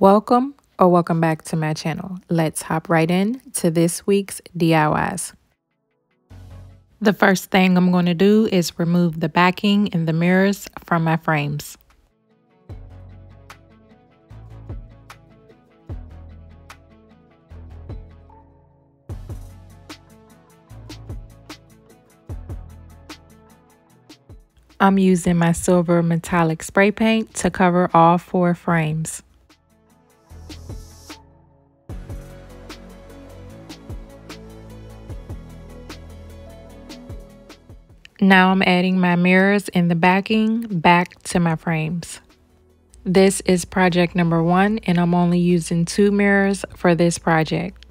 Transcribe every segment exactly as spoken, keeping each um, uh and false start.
Welcome or welcome back to my channel. Let's hop right in to this week's D I Ys. The first thing I'm going to do is remove the backing and the mirrors from my frames. I'm using my silver metallic spray paint to cover all four frames. Now I'm adding my mirrors and the backing back to my frames. This is project number one, and I'm only using two mirrors for this project.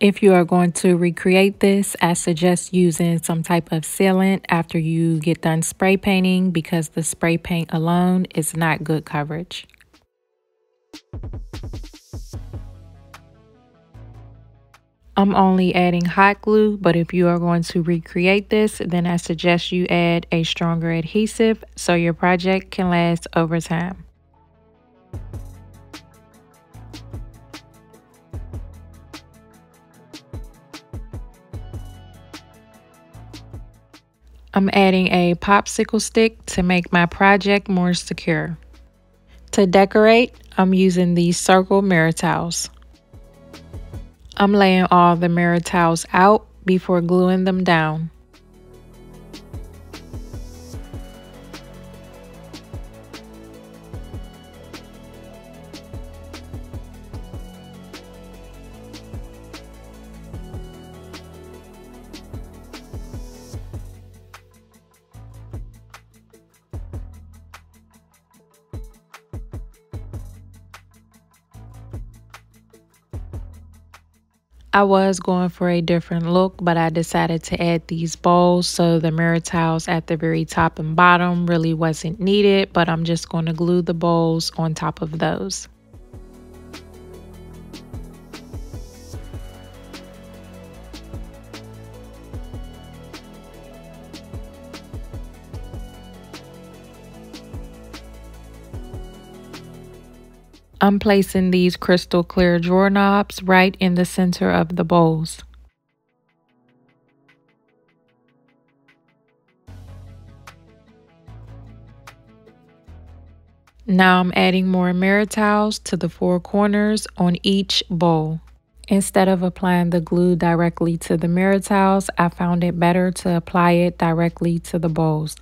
If you are going to recreate this, I suggest using some type of sealant after you get done spray painting, because the spray paint alone is not good coverage. I'm only adding hot glue, but if you are going to recreate this, then I suggest you add a stronger adhesive so your project can last over time. I'm adding a popsicle stick to make my project more secure. To decorate, I'm using these circle mirror tiles. I'm laying all the mirror tiles out before gluing them down. I was going for a different look, but I decided to add these bowls, so the mirror tiles at the very top and bottom really wasn't needed, but I'm just going to glue the bowls on top of those. I'm placing these crystal clear doorknobs right in the center of the bowls. Now I'm adding more mirror tiles to the four corners on each bowl. Instead of applying the glue directly to the mirror tiles, I found it better to apply it directly to the bowls.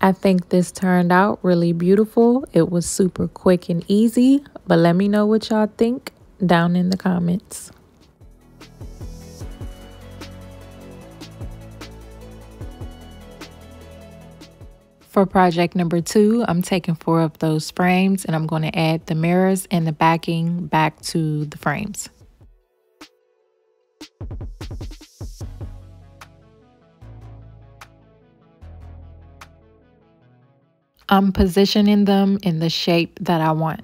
I think this turned out really beautiful. It was super quick and easy, but let me know what y'all think down in the comments. For project number two, I'm taking four of those frames and I'm going to add the mirrors and the backing back to the frames. I'm positioning them in the shape that I want.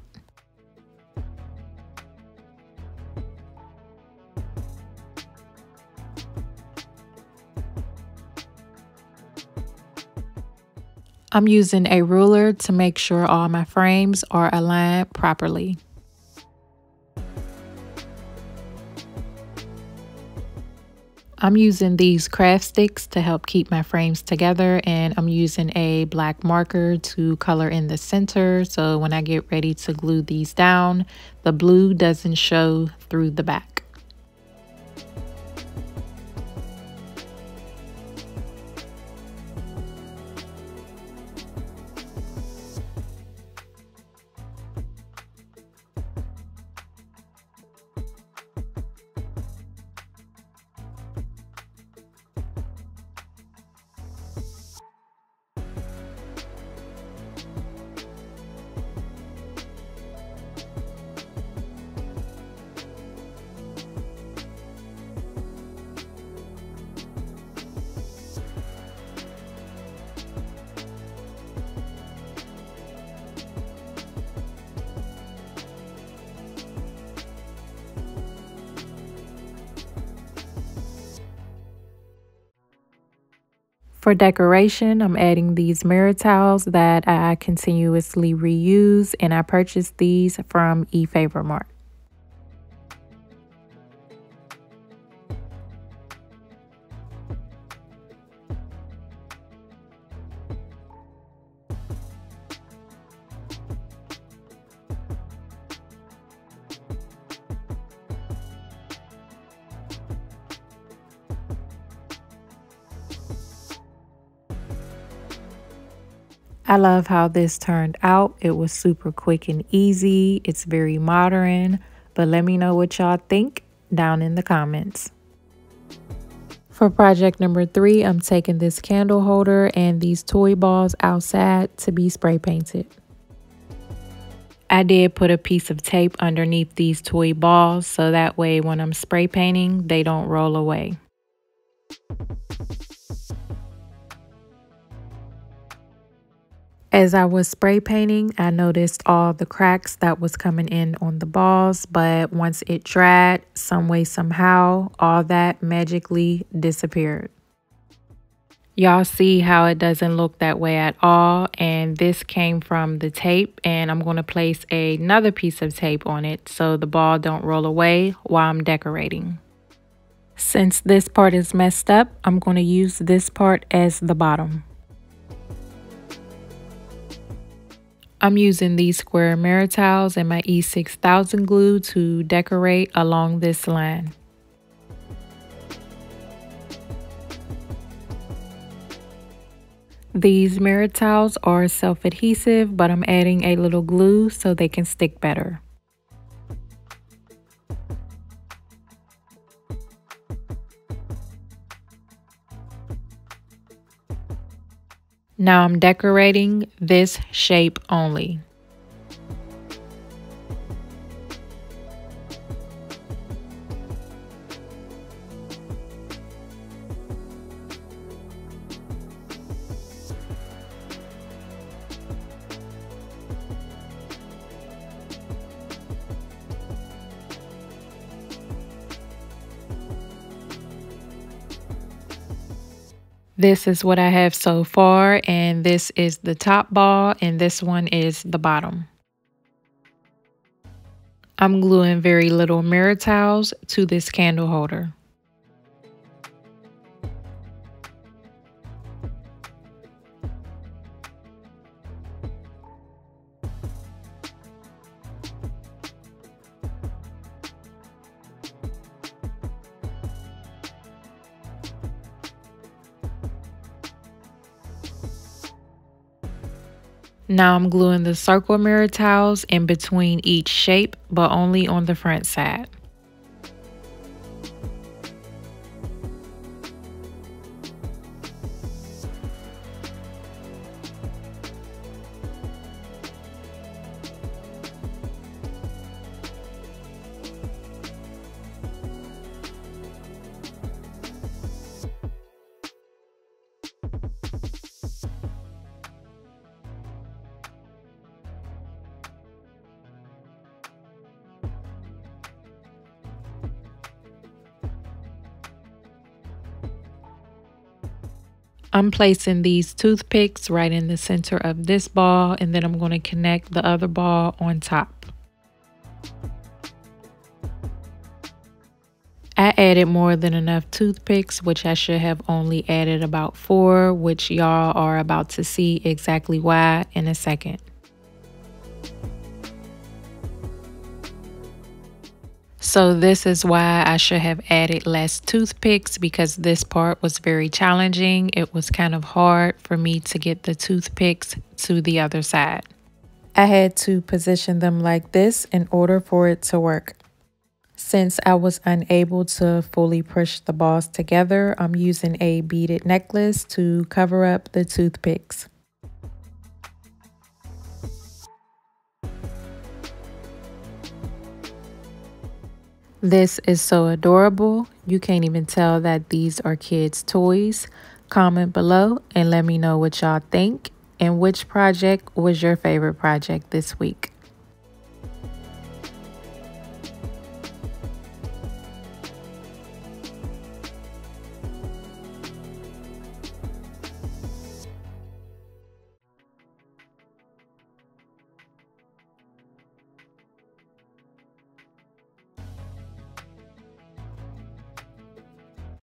I'm using a ruler to make sure all my frames are aligned properly. I'm using these craft sticks to help keep my frames together, and I'm using a black marker to color in the center, so when I get ready to glue these down, the blue doesn't show through the back. For decoration, I'm adding these mirror towels that I continuously reuse, and I purchased these from eFavorMart. I love how this turned out. It was super quick and easy. It's very modern, but let me know what y'all think down in the comments. For project number three, I'm taking this candle holder and these toy balls outside to be spray painted. I did put a piece of tape underneath these toy balls so that way when I'm spray painting, they don't roll away. As I was spray painting, I noticed all the cracks that was coming in on the balls, but once it dried, some way, somehow, all that magically disappeared. Y'all see how it doesn't look that way at all, and this came from the tape, and I'm going to place another piece of tape on it so the ball don't roll away while I'm decorating. Since this part is messed up, I'm going to use this part as the bottom. I'm using these square mirror tiles and my E six thousand glue to decorate along this line. These mirror tiles are self-adhesive, but I'm adding a little glue so they can stick better. Now I'm decorating this shape only. This is what I have so far, and this is the top ball, and this one is the bottom. I'm gluing very little mirror towels to this candle holder. Now I'm gluing the circle mirror tiles in between each shape, but only on the front side. I'm placing these toothpicks right in the center of this ball, and then I'm going to connect the other ball on top. I added more than enough toothpicks, which I should have only added about four, which y'all are about to see exactly why in a second. So this is why I should have added less toothpicks, because this part was very challenging. It was kind of hard for me to get the toothpicks to the other side. I had to position them like this in order for it to work. Since I was unable to fully push the balls together, I'm using a beaded necklace to cover up the toothpicks. This is so adorable. You can't even tell that these are kids' toys. Comment below and let me know what y'all think and which project was your favorite project this week.